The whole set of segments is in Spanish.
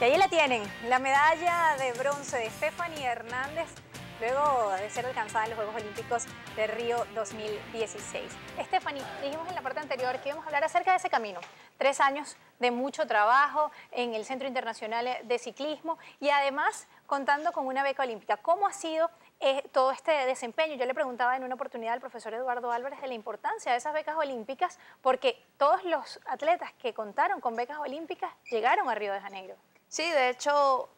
Y ahí la tienen, la medalla de bronce de Stefany Hernández, luego de ser alcanzada en los Juegos Olímpicos de Río 2016. Stefany, dijimos en la parte anterior que íbamos a hablar acerca de ese camino. 3 años de mucho trabajo en el Centro Internacional de Ciclismo y además contando con una beca olímpica. ¿Cómo ha sido todo este desempeño? Yo le preguntaba en una oportunidad al profesor Eduardo Álvarez de la importancia de esas becas olímpicas, porque todos los atletas que contaron con becas olímpicas llegaron a Río de Janeiro. Sí, de hecho,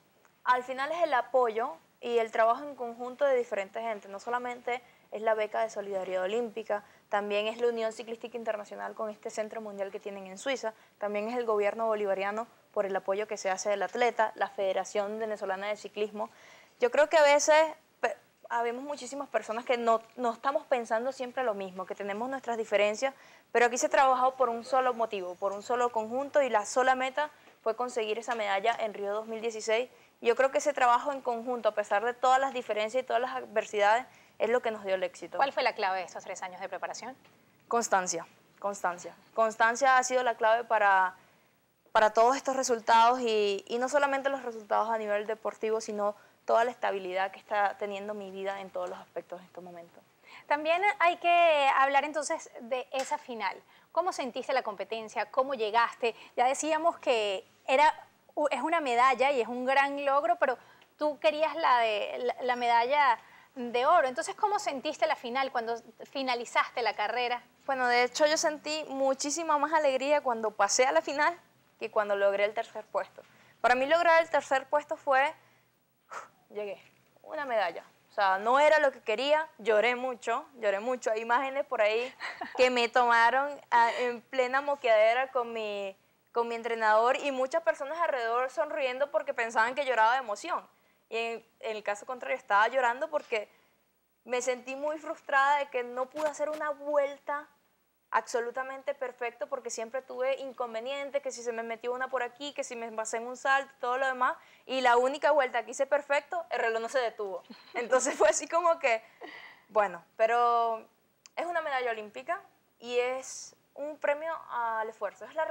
al final es el apoyo y el trabajo en conjunto de diferentes gente. No solamente es la beca de solidaridad olímpica, también es la Unión Ciclística Internacional con este centro mundial que tienen en Suiza, también es el gobierno bolivariano por el apoyo que se hace del atleta, la Federación Venezolana de Ciclismo. Yo creo que a veces habemos muchísimas personas que no estamos pensando siempre lo mismo, que tenemos nuestras diferencias, pero aquí se ha trabajado por un solo motivo, por un solo conjunto, y la sola meta fue conseguir esa medalla en Río 2016. Yo creo que ese trabajo en conjunto, a pesar de todas las diferencias y todas las adversidades, es lo que nos dio el éxito. ¿Cuál fue la clave de esos 3 años de preparación? Constancia, constancia. Constancia ha sido la clave para todos estos resultados y no solamente los resultados a nivel deportivo, sino toda la estabilidad que está teniendo mi vida en todos los aspectos en estos momentos. También hay que hablar entonces de esa final. ¿Cómo sentiste la competencia? ¿Cómo llegaste? Ya decíamos que es una medalla y es un gran logro, pero tú querías la medalla de oro. Entonces, ¿cómo sentiste la final cuando finalizaste la carrera? Bueno, de hecho yo sentí muchísima más alegría cuando pasé a la final que cuando logré el 3er puesto. Para mí lograr el 3er puesto fue, llegué, una medalla. O sea, no era lo que quería, lloré mucho. Hay imágenes por ahí que me tomaron en plena moqueadera con mi entrenador y muchas personas alrededor sonriendo porque pensaban que lloraba de emoción. Y en el caso contrario, estaba llorando porque me sentí muy frustrada de que no pude hacer una vuelta absolutamente perfecta porque siempre tuve inconvenientes, que si se me metió una por aquí, que si me pasé en un salto, todo lo demás. Y la única vuelta que hice perfecto, el reloj no se detuvo. Entonces fue así como que, bueno, pero es una medalla olímpica y es un premio al esfuerzo, es la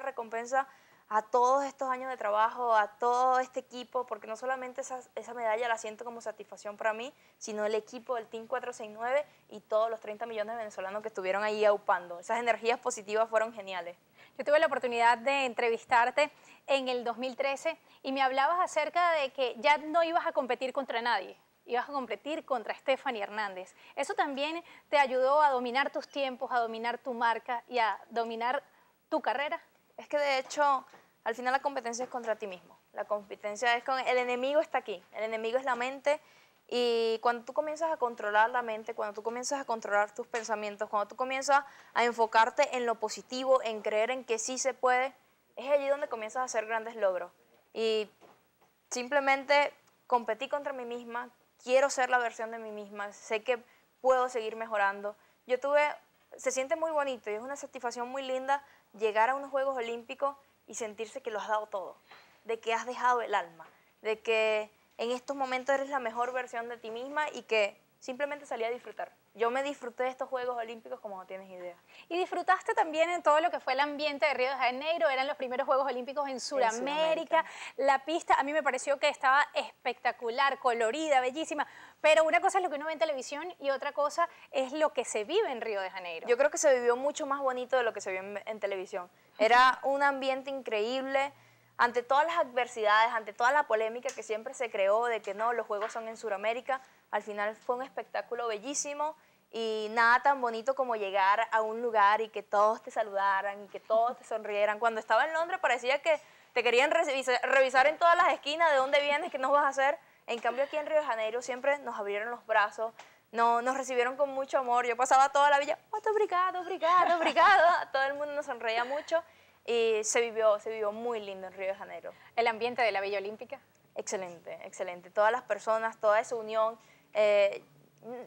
recompensa a todos estos años de trabajo, a todo este equipo, porque no solamente esa medalla la siento como satisfacción para mí, sino el equipo del Team 469 y todos los 30 millones de venezolanos que estuvieron ahí aupando. Esas energías positivas fueron geniales. Yo tuve la oportunidad de entrevistarte en el 2013 y me hablabas acerca de que ya no ibas a competir contra nadie, ibas a competir contra Stefany Hernández. Eso también te ayudó a dominar tus tiempos, a dominar tu marca y a dominar tu carrera. Es que de hecho, al final la competencia es contra ti mismo. La competencia es con el enemigo, está aquí. El enemigo es la mente y cuando tú comienzas a controlar la mente, cuando tú comienzas a controlar tus pensamientos, cuando tú comienzas a enfocarte en lo positivo, en creer en que sí se puede, es allí donde comienzas a hacer grandes logros. Y simplemente competí contra mí misma, quiero ser la versión de mí misma, sé que puedo seguir mejorando. Se siente muy bonito y es una satisfacción muy linda llegar a unos Juegos Olímpicos y sentirse que lo has dado todo, de que has dejado el alma, de que en estos momentos eres la mejor versión de ti misma y que simplemente salí a disfrutar. Yo me disfruté de estos Juegos Olímpicos como no tienes idea. Y disfrutaste también en todo lo que fue el ambiente de Río de Janeiro, eran los primeros Juegos Olímpicos en Sudamérica, la pista a mí me pareció que estaba espectacular, colorida, bellísima, pero una cosa es lo que uno ve en televisión y otra cosa es lo que se vive en Río de Janeiro. Yo creo que se vivió mucho más bonito de lo que se vio en televisión. Era un ambiente increíble. Ante todas las adversidades, ante toda la polémica que siempre se creó de que no, los Juegos son en Sudamérica, al final fue un espectáculo bellísimo y nada tan bonito como llegar a un lugar y que todos te saludaran y que todos te sonrieran. Cuando estaba en Londres parecía que te querían revisar en todas las esquinas de dónde vienes, qué nos vas a hacer. En cambio aquí en Río de Janeiro siempre nos abrieron los brazos, nos recibieron con mucho amor. Yo pasaba toda la villa, oh, obrigado, obrigado, obrigado. Todo el mundo nos sonreía mucho. Y se vivió muy lindo en Río de Janeiro. ¿El ambiente de la Villa Olímpica? Excelente, excelente. Todas las personas, toda esa unión.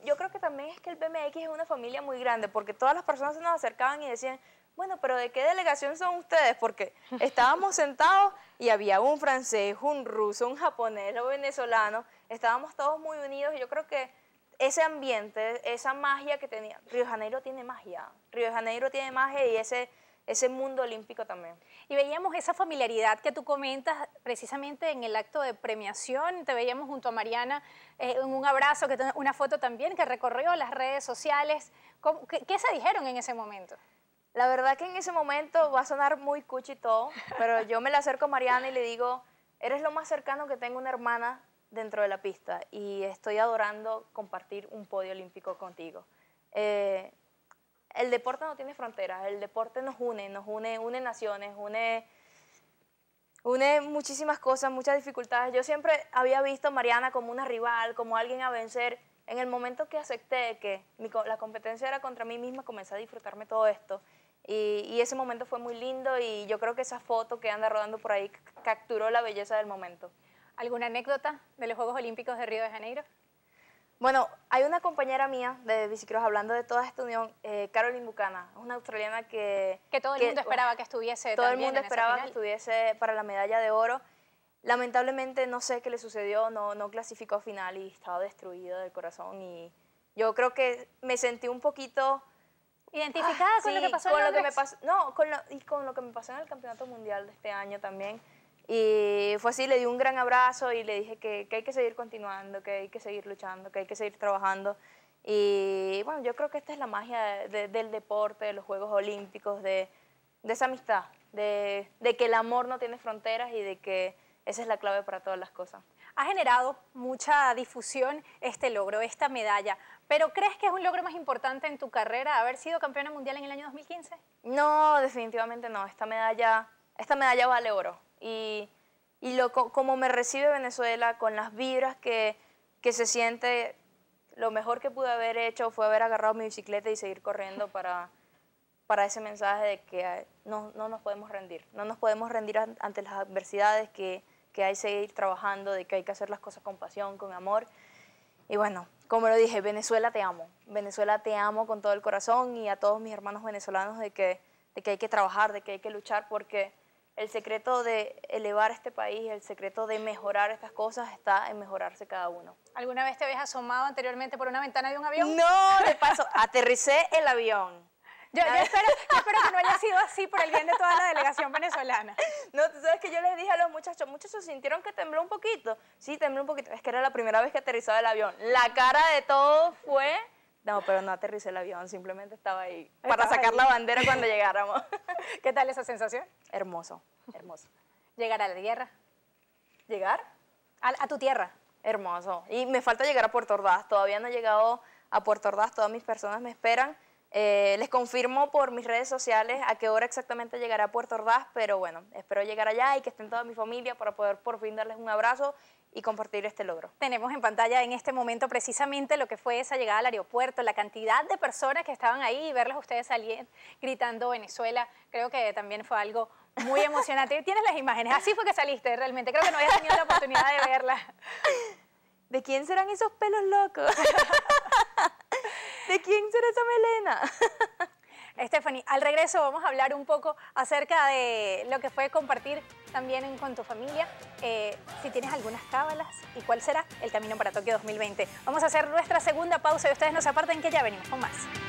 Yo creo que también es que el BMX es una familia muy grande, porque todas las personas se nos acercaban y decían, bueno, pero ¿de qué delegación son ustedes? Porque estábamos sentados y había un francés, un ruso, un japonés, un venezolano. Estábamos todos muy unidos y yo creo que ese ambiente, esa magia que tenía. Río de Janeiro tiene magia. Río de Janeiro tiene magia y ese ese mundo olímpico también. Y veíamos esa familiaridad que tú comentas precisamente en el acto de premiación, te veíamos junto a Mariana en un abrazo, que una foto también que recorrió las redes sociales. ¿Qué se dijeron en ese momento? La verdad que en ese momento va a sonar muy cuchi todo, pero yo me la acerco a Mariana y le digo, eres lo más cercano que tengo una hermana dentro de la pista y estoy adorando compartir un podio olímpico contigo. El deporte no tiene fronteras, el deporte nos une naciones, une muchísimas cosas, muchas dificultades. Yo siempre había visto a Mariana como una rival, como alguien a vencer. En el momento que acepté que la competencia era contra mí misma, comencé a disfrutarme todo esto. Y ese momento fue muy lindo y yo creo que esa foto que anda rodando por ahí capturó la belleza del momento. ¿Alguna anécdota de los Juegos Olímpicos de Río de Janeiro? Bueno, hay una compañera mía de Bicicross, hablando de toda esta unión, Caroline Buchanan, una australiana que... Todo el mundo esperaba que estuviese para la medalla de oro. Lamentablemente no sé qué le sucedió, no clasificó a final y estaba destruida del corazón. Y yo creo que me sentí un poquito... ¿Identificada con lo que pasó en Londres? No, con lo que me pasó en el Campeonato Mundial de este año también. Y fue así, le di un gran abrazo y le dije que hay que seguir continuando, que hay que seguir luchando, que hay que seguir trabajando. Y bueno, yo creo que esta es la magia del deporte, de los Juegos Olímpicos, de esa amistad, de que el amor no tiene fronteras y de que esa es la clave para todas las cosas. Ha generado mucha difusión este logro, esta medalla, pero ¿crees que es un logro más importante en tu carrera haber sido campeona mundial en el año 2015? No, definitivamente no. Esta medalla vale oro. Y como me recibe Venezuela, con las vibras que se siente, lo mejor que pude haber hecho fue haber agarrado mi bicicleta y seguir corriendo para ese mensaje de que no nos podemos rendir, ante las adversidades, que hay que seguir trabajando, de que hay que hacer las cosas con pasión, con amor. Y bueno, como lo dije, Venezuela te amo con todo el corazón, y a todos mis hermanos venezolanos, de que hay que trabajar, de que hay que luchar, porque... el secreto de elevar este país, el secreto de mejorar estas cosas está en mejorarse cada uno. ¿Alguna vez te habías asomado anteriormente por una ventana de un avión? No, de paso, aterricé el avión. Yo espero que no haya sido así, por el bien de toda la delegación venezolana. No, tú sabes que yo les dije a los muchachos, muchachos, ¿sintieron que tembló un poquito? Sí, tembló un poquito. Es que era la primera vez que aterrizaba el avión. La cara de todo fue... No, pero no aterricé el avión, simplemente estaba ahí para sacar la bandera cuando llegáramos. ¿Qué tal esa sensación? Hermoso, hermoso. ¿Llegar a la tierra? ¿Llegar? ¿A tu tierra? Hermoso. Y me falta llegar a Puerto Ordaz, todavía no he llegado a Puerto Ordaz, todas mis personas me esperan. Les confirmo por mis redes sociales a qué hora exactamente llegará a Puerto Ordaz, pero bueno, espero llegar allá y que estén toda mi familia para poder por fin darles un abrazo y compartir este logro. Tenemos en pantalla en este momento precisamente lo que fue esa llegada al aeropuerto, la cantidad de personas que estaban ahí, y verlos ustedes salir gritando Venezuela, creo que también fue algo muy emocionante. Tienes las imágenes, así fue que saliste realmente, creo que no habías tenido la oportunidad de verlas. ¿De quién serán esos pelos locos? ¿De quién será esa melena? Stefany, al regreso vamos a hablar un poco acerca de lo que fue compartir también con tu familia, si tienes algunas cábalas y cuál será el camino para Tokio 2020. Vamos a hacer nuestra segunda pausa y ustedes no se aparten, que ya venimos con más.